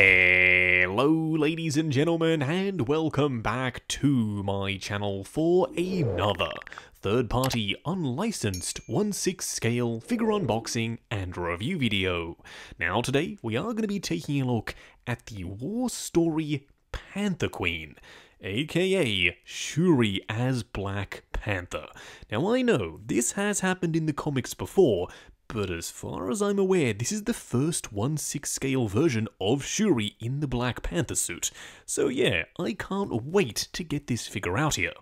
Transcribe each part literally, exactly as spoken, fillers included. Hello ladies and gentlemen, and welcome back to my channel for another third-party unlicensed one sixth scale figure unboxing and review video. Now today we are going to be taking a look at the war story Panther Queen, aka Shuri as Black Panther. Now I know this has happened in the comics before, but as far as I'm aware, this is the first one sixth scale version of Shuri in the Black Panther suit. So yeah, I can't wait to get this figure out here.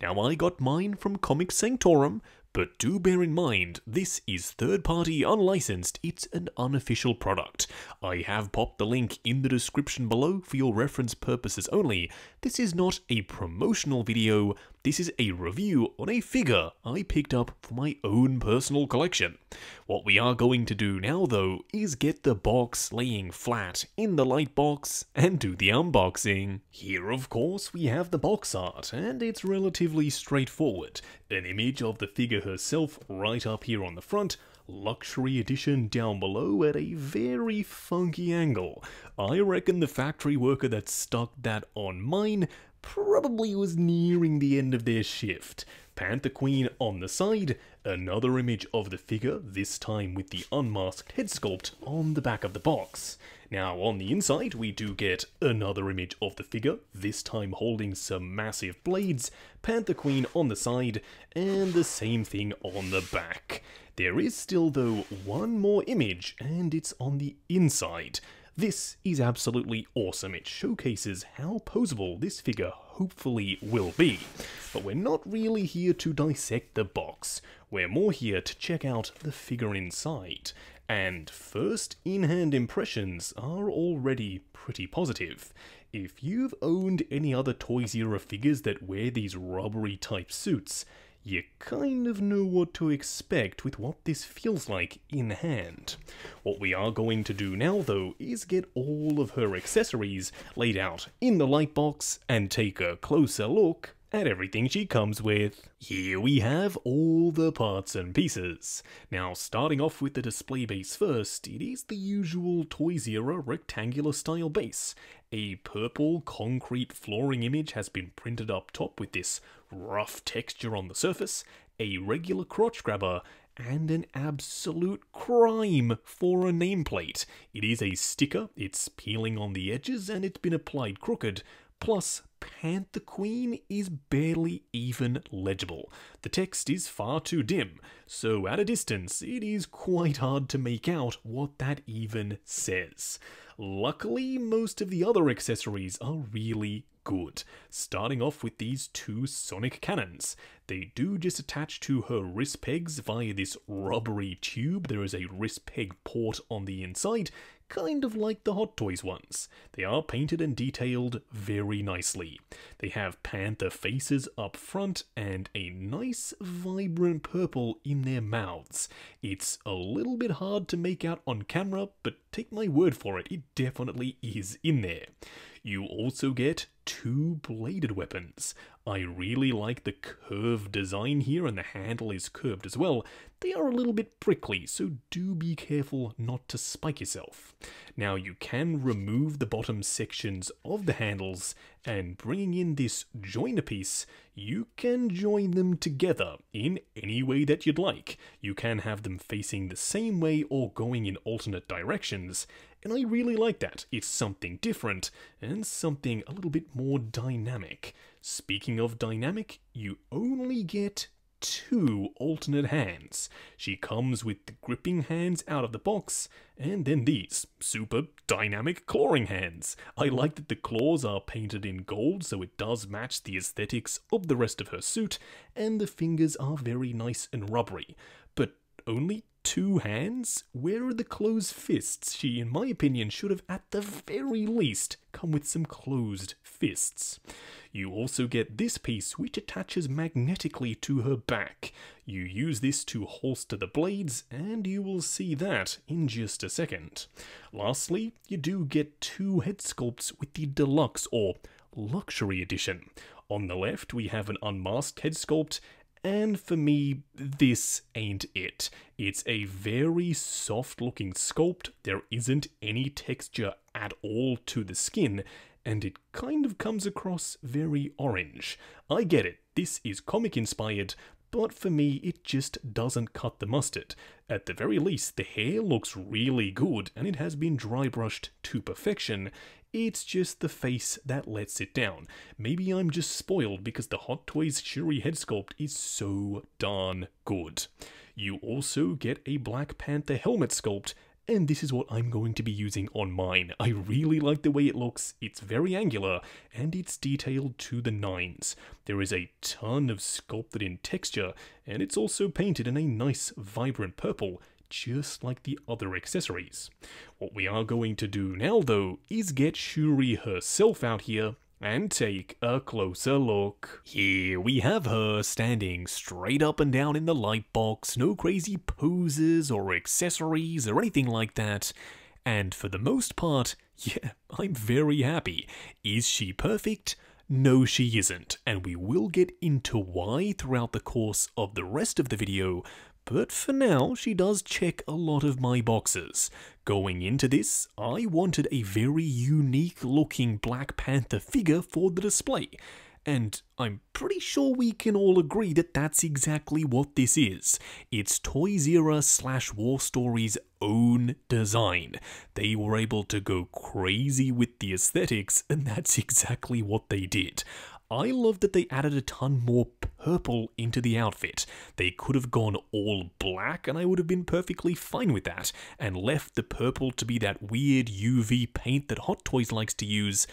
Now I got mine from Comic Sanctorum, but do bear in mind, this is third-party unlicensed, it's an unofficial product. I have popped the link in the description below for your reference purposes only. This is not a promotional video, this is a review on a figure I picked up for my own personal collection. What we are going to do now though is get the box laying flat in the light box and do the unboxing. Here of course we have the box art, and it's relatively straightforward. An image of the figure herself right up here on the front, luxury edition down below at a very funky angle. I reckon the factory worker that stuck that on mine probably was nearing the end of their shift. Panther Queen on the side, another image of the figure, this time with the unmasked head sculpt on the back of the box. Now on the inside we do get another image of the figure, this time holding some massive blades, Panther Queen on the side, and the same thing on the back. There is still though one more image, and it's on the inside. This is absolutely awesome, it showcases how poseable this figure hopefully will be. But we're not really here to dissect the box, we're more here to check out the figure inside. And first in-hand impressions are already pretty positive. If you've owned any other Toys Era figures that wear these rubbery type suits, you kind of know what to expect with what this feels like in hand. What we are going to do now though is get all of her accessories laid out in the light box and take a closer look at everything she comes with. Here we have all the parts and pieces. Now starting off with the display base first, it is the usual Toys Era rectangular style base. A purple concrete flooring image has been printed up top with this rough texture on the surface, a regular crotch grabber, and an absolute crime for a nameplate. It is a sticker, it's peeling on the edges and it's been applied crooked, plus Panther Queen is barely even legible. The text is far too dim, so at a distance it is quite hard to make out what that even says. Luckily, most of the other accessories are really good. Starting off with these two sonic cannons. They do just attach to her wrist pegs via this rubbery tube. There is a wrist peg port on the inside, kind of like the Hot Toys ones. They are painted and detailed very nicely. They have panther faces up front and a nice vibrant purple in their mouths. It's a little bit hard to make out on camera, but take my word for it, it definitely is in there. You also get two bladed weapons. I really like the curved design here, and the handle is curved as well. They are a little bit prickly, so do be careful not to spike yourself. Now you can remove the bottom sections of the handles, and bringing in this joiner piece, you can join them together in any way that you'd like. You can have them facing the same way or going in alternate directions, and I really like that. It's something different and something a little bit more dynamic. Speaking of dynamic, you only get two alternate hands. She comes with the gripping hands out of the box, and then these super dynamic clawing hands. I like that the claws are painted in gold, so it does match the aesthetics of the rest of her suit, and the fingers are very nice and rubbery. But only two hands? Where are the closed fists? She, in my opinion, should have at the very least come with some closed fists. You also get this piece, which attaches magnetically to her back. You use this to holster the blades, and you will see that in just a second. Lastly, you do get two head sculpts with the deluxe or luxury edition. On the left, we have an unmasked head sculpt and for me, this ain't it. It's a very soft-looking sculpt, there isn't any texture at all to the skin, and it kind of comes across very orange. I get it, this is comic-inspired, but for me, it just doesn't cut the mustard. At the very least, the hair looks really good, and it has been dry-brushed to perfection. It's just the face that lets it down. Maybe I'm just spoiled because the Hot Toys Shuri head sculpt is so darn good. You also get a Black Panther helmet sculpt, and this is what I'm going to be using on mine. I really like the way it looks, it's very angular, and it's detailed to the nines. There is a ton of sculpted in texture, and it's also painted in a nice vibrant purple, just like the other accessories. What we are going to do now, though, is get Shuri herself out here and take a closer look. Here we have her standing straight up and down in the light box, no crazy poses or accessories or anything like that. And for the most part, yeah, I'm very happy. Is she perfect? No, she isn't, and we will get into why throughout the course of the rest of the video, but for now, she does check a lot of my boxes. Going into this, I wanted a very unique looking Black Panther figure for the display, and I'm pretty sure we can all agree that that's exactly what this is. It's Toys Era slash War Stories' own design. They were able to go crazy with the aesthetics, and that's exactly what they did. I love that they added a ton more purple into the outfit. They could have gone all black and I would have been perfectly fine with that, and left the purple to be that weird U V paint that Hot Toys likes to use,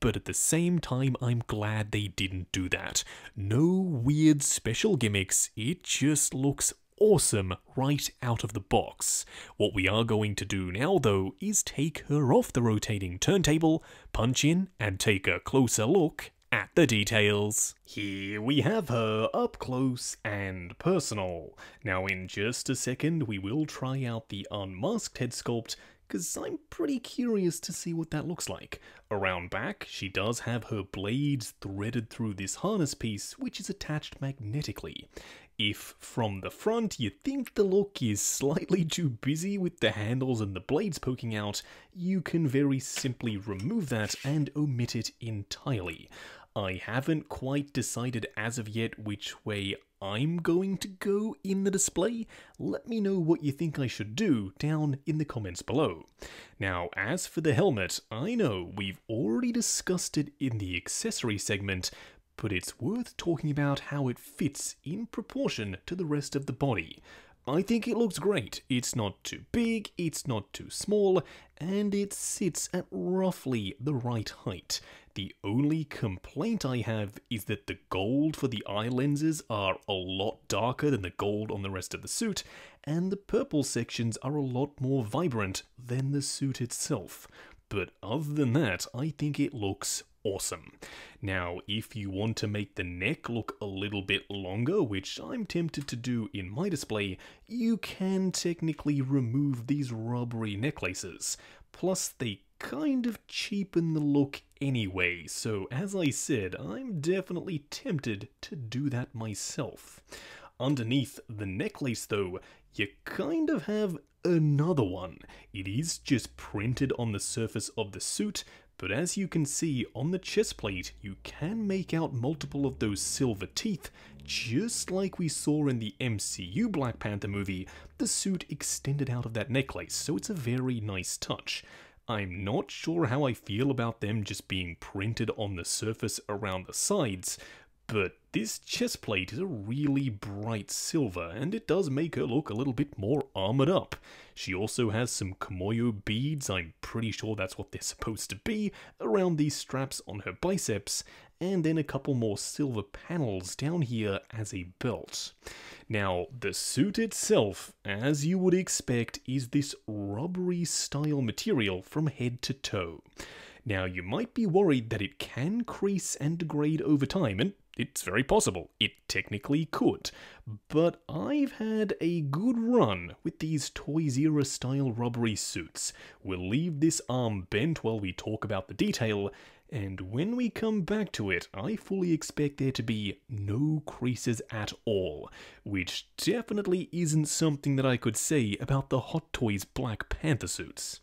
but at the same time I'm glad they didn't do that. No weird special gimmicks, it just looks awesome right out of the box. What we are going to do now, though, is take her off the rotating turntable, punch in, and take a closer look at the details. Here we have her up close and personal. Now in just a second we will try out the unmasked head sculpt, because I'm pretty curious to see what that looks like. Around back, she does have her blades threaded through this harness piece, which is attached magnetically. If from the front you think the look is slightly too busy with the handles and the blades poking out, you can very simply remove that and omit it entirely. I haven't quite decided as of yet which way I'm going to go in the display. Let me know what you think I should do down in the comments below. Now, as for the helmet, I know we've already discussed it in the accessory segment, but it's worth talking about how it fits in proportion to the rest of the body. I think it looks great. It's not too big, it's not too small, and it sits at roughly the right height. The only complaint I have is that the gold for the eye lenses are a lot darker than the gold on the rest of the suit, and the purple sections are a lot more vibrant than the suit itself. But other than that, I think it looks awesome. Now, if you want to make the neck look a little bit longer, which I'm tempted to do in my display, you can technically remove these rubbery necklaces. Plus, they kind of cheapen the look anyway, so as I said, I'm definitely tempted to do that myself. Underneath the necklace, though, you kind of have another one. It is just printed on the surface of the suit, but as you can see on the chest plate, you can make out multiple of those silver teeth, just like we saw in the M C U Black Panther movie. The suit extended out of that necklace, so it's a very nice touch. I'm not sure how I feel about them just being printed on the surface around the sides, but this chest plate is a really bright silver, and it does make her look a little bit more armored up. She also has some kimoyo beads, I'm pretty sure that's what they're supposed to be, around these straps on her biceps, and then a couple more silver panels down here as a belt. Now, the suit itself, as you would expect, is this rubbery style material from head to toe. Now, you might be worried that it can crease and degrade over time, and it's very possible. It technically could. But I've had a good run with these Toys Era style rubbery suits. We'll leave this arm bent while we talk about the detail, and when we come back to it, I fully expect there to be no creases at all, which definitely isn't something that I could say about the Hot Toys Black Panther suits.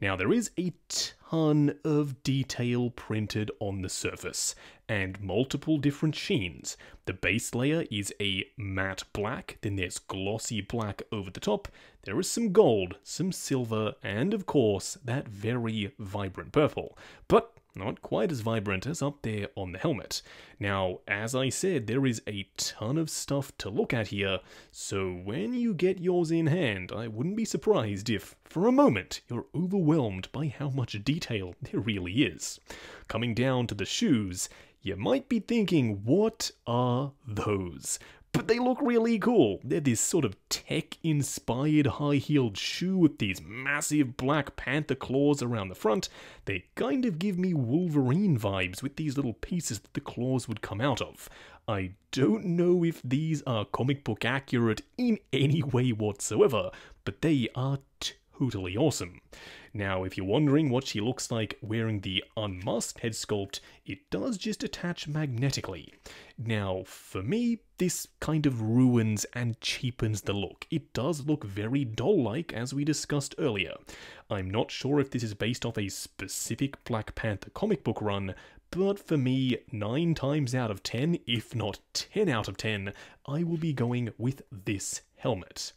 Now, there is a ton of detail printed on the surface, and multiple different sheens. The base layer is a matte black, then there's glossy black over the top, there is some gold, some silver, and of course, that very vibrant purple. But not quite as vibrant as up there on the helmet. Now, as I said, there is a ton of stuff to look at here, so when you get yours in hand, I wouldn't be surprised if, for a moment, you're overwhelmed by how much detail there really is. Coming down to the shoes, you might be thinking, what are those? But they look really cool. They're this sort of tech-inspired high-heeled shoe with these massive Black Panther claws around the front. They kind of give me Wolverine vibes with these little pieces that the claws would come out of. I don't know if these are comic book accurate in any way whatsoever, but they are totally awesome. Now, if you're wondering what she looks like wearing the unmasked head sculpt, it does just attach magnetically. Now, for me, this kind of ruins and cheapens the look. It does look very doll-like, as we discussed earlier. I'm not sure if this is based off a specific Black Panther comic book run, but for me, nine times out of ten, if not ten out of ten, I will be going with this helmet.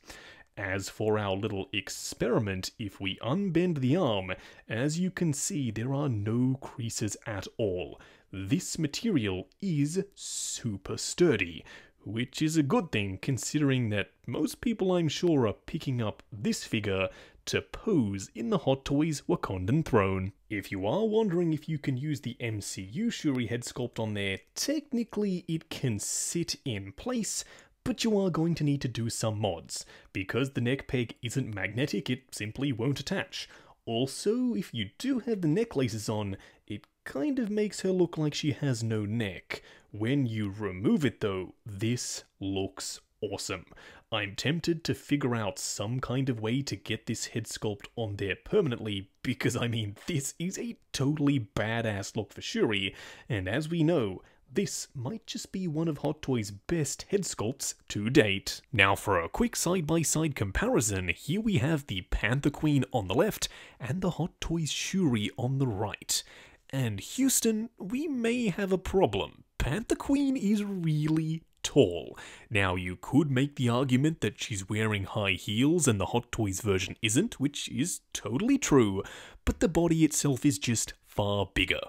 As for our little experiment, if we unbend the arm, as you can see, there are no creases at all. This material is super sturdy, which is a good thing considering that most people I'm sure are picking up this figure to pose in the Hot Toys Wakandan throne. If you are wondering if you can use the M C U Shuri head sculpt on there, technically it can sit in place, but you are going to need to do some mods. Because the neck peg isn't magnetic, it simply won't attach. Also, if you do have the neck laces on, it kind of makes her look like she has no neck. When you remove it though, this looks awesome. I'm tempted to figure out some kind of way to get this head sculpt on there permanently, because I mean, this is a totally badass look for Shuri, and as we know, this might just be one of Hot Toys' best head sculpts to date. Now for a quick side-by-side comparison, here we have the Panther Queen on the left and the Hot Toys Shuri on the right. And Houston, we may have a problem. Panther Queen is really tall. Now you could make the argument that she's wearing high heels and the Hot Toys version isn't, which is totally true, but the body itself is just far bigger.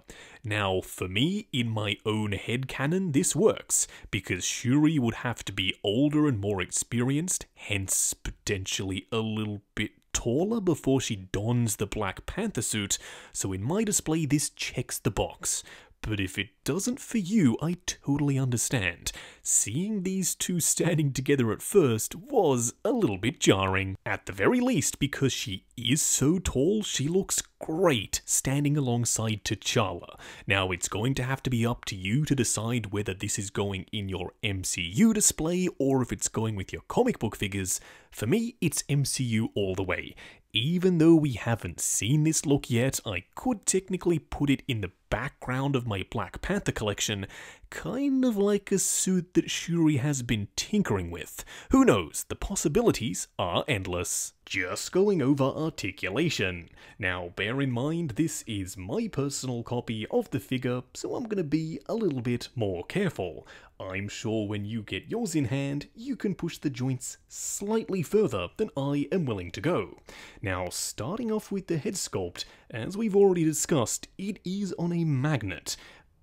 Now, for me, in my own headcanon, this works, because Shuri would have to be older and more experienced, hence potentially a little bit taller before she dons the Black Panther suit, so in my display this checks the box. But if it doesn't for you, I totally understand. Seeing these two standing together at first was a little bit jarring. At the very least, because she is so tall, she looks great standing alongside T'Challa. Now, it's going to have to be up to you to decide whether this is going in your M C U display or if it's going with your comic book figures. For me, it's M C U all the way. Even though we haven't seen this look yet, I could technically put it in the background of my Black Panther collection, kind of like a suit that Shuri has been tinkering with. Who knows, the possibilities are endless. Just going over articulation. Now, bear in mind, this is my personal copy of the figure, so I'm going to be a little bit more careful. I'm sure when you get yours in hand, you can push the joints slightly further than I am willing to go. Now, starting off with the head sculpt, as we've already discussed, it is on a magnet.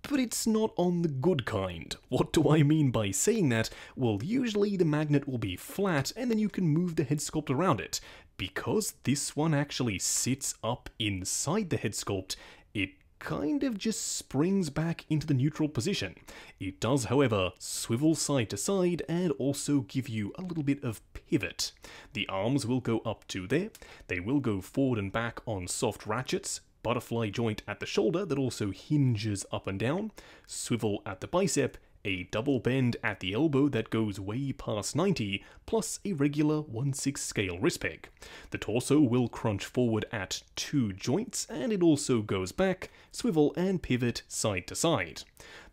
But it's not on the good kind. What do I mean by saying that? Well, usually the magnet will be flat and then you can move the head sculpt around it. Because this one actually sits up inside the head sculpt, it kind of just springs back into the neutral position. It does, however, swivel side to side and also give you a little bit of pivot. The arms will go up to there. They will go forward and back on soft ratchets. Butterfly joint at the shoulder that also hinges up and down, swivel at the bicep, a double bend at the elbow that goes way past ninety, plus a regular one sixth scale wrist peg. The torso will crunch forward at two joints, and it also goes back, swivel and pivot side to side.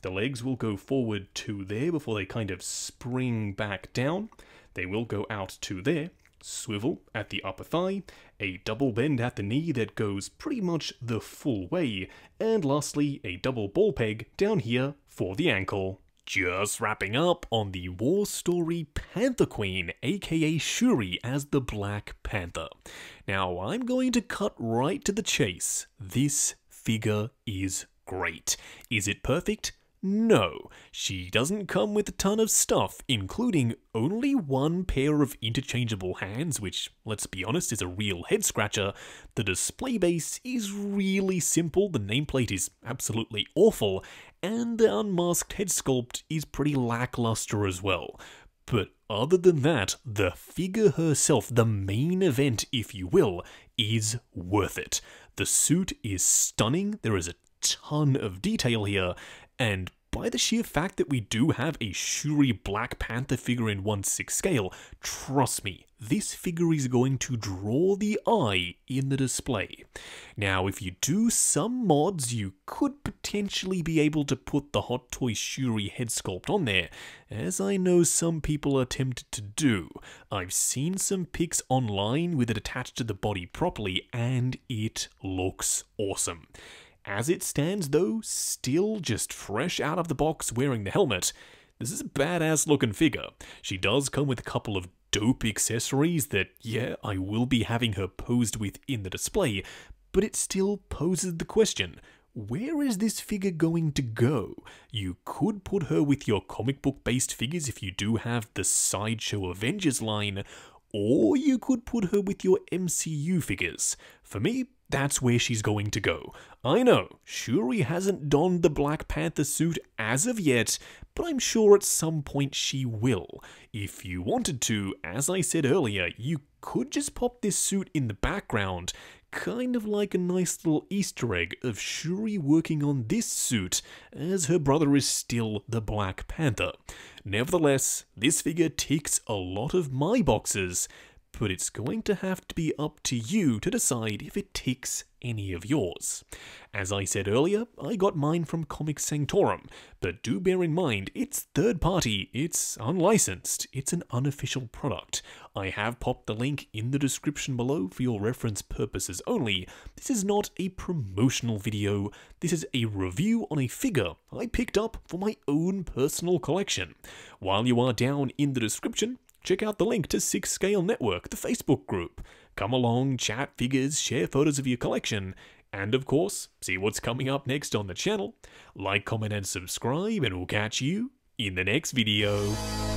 The legs will go forward to there before they kind of spring back down. They will go out to there, swivel at the upper thigh, a double bend at the knee that goes pretty much the full way, and lastly a double ball peg down here for the ankle. Just wrapping up on the war story Panther Queen, aka Shuri, as the Black Panther. Now I'm going to cut right to the chase. This figure is great. Is it perfect? No, she doesn't come with a ton of stuff, including only one pair of interchangeable hands, which, let's be honest, is a real head-scratcher. The display base is really simple, the nameplate is absolutely awful, and the unmasked head sculpt is pretty lackluster as well. But other than that, the figure herself, the main event, if you will, is worth it. The suit is stunning, there is a ton of detail here, and by the sheer fact that we do have a Shuri Black Panther figure in one sixth scale, trust me, this figure is going to draw the eye in the display. Now, if you do some mods, you could potentially be able to put the Hot Toys Shuri head sculpt on there, as I know some people are tempted to do. I've seen some pics online with it attached to the body properly, and it looks awesome. As it stands though, still just fresh out of the box wearing the helmet, this is a badass looking figure. She does come with a couple of dope accessories that, yeah, I will be having her posed with in the display, but it still poses the question, where is this figure going to go? You could put her with your comic book based figures if you do have the Sideshow Avengers line, or you could put her with your M C U figures. For me, that's where she's going to go. I know, Shuri hasn't donned the Black Panther suit as of yet, but I'm sure at some point she will. If you wanted to, as I said earlier, you could just pop this suit in the background, kind of like a nice little Easter egg of Shuri working on this suit, as her brother is still the Black Panther. Nevertheless, this figure ticks a lot of my boxes, but it's going to have to be up to you to decide if it ticks any of yours. As I said earlier, I got mine from Comic Sanctorum, but do bear in mind, it's third party, it's unlicensed, it's an unofficial product. I have popped the link in the description below for your reference purposes only. This is not a promotional video, this is a review on a figure I picked up for my own personal collection. While you are down in the description, check out the link to Six Scale Network, the Facebook group. Come along, chat figures, share photos of your collection, and of course, see what's coming up next on the channel. Like, comment, and subscribe, and we'll catch you in the next video.